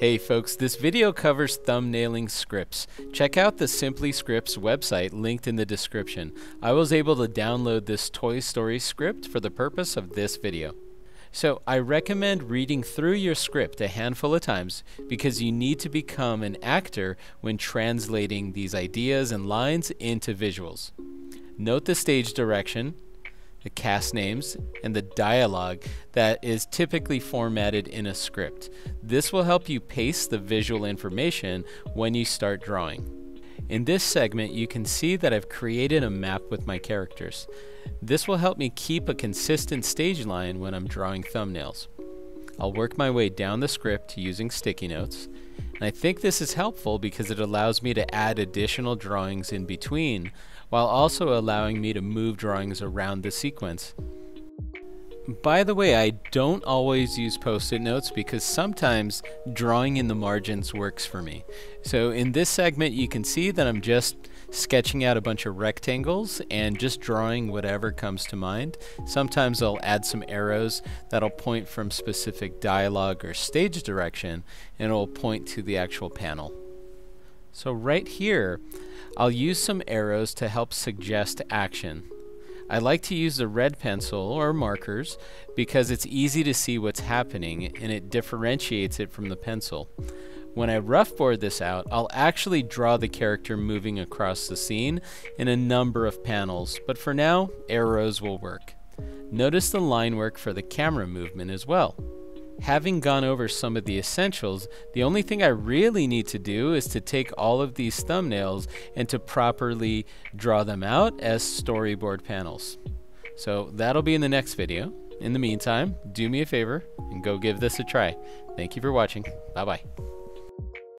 Hey folks, this video covers thumbnailing scripts. Check out the Simply Scripts website linked in the description. I was able to download this Toy Story script for the purpose of this video. So I recommend reading through your script a handful of times because you need to become an actor when translating these ideas and lines into visuals. Note the stage direction, the cast names, and the dialogue that is typically formatted in a script. This will help you paste the visual information when you start drawing. In this segment, you can see that I've created a map with my characters. This will help me keep a consistent stage line when I'm drawing thumbnails. I'll work my way down the script using sticky notes, and I think this is helpful because it allows me to add additional drawings in between, while also allowing me to move drawings around the sequence. By the way, I don't always use post-it notes because sometimes drawing in the margins works for me. So in this segment, you can see that I'm just sketching out a bunch of rectangles and just drawing whatever comes to mind. Sometimes I'll add some arrows that'll point from specific dialogue or stage direction, and it'll point to the actual panel. So right here, I'll use some arrows to help suggest action. I like to use the red pencil or markers because it's easy to see what's happening and it differentiates it from the pencil. When I roughboard this out, I'll actually draw the character moving across the scene in a number of panels, but for now, arrows will work. Notice the line work for the camera movement as well. Having gone over some of the essentials, the only thing I really need to do is to take all of these thumbnails and to properly draw them out as storyboard panels. So that'll be in the next video. In the meantime, do me a favor and go give this a try. Thank you for watching. Bye-bye.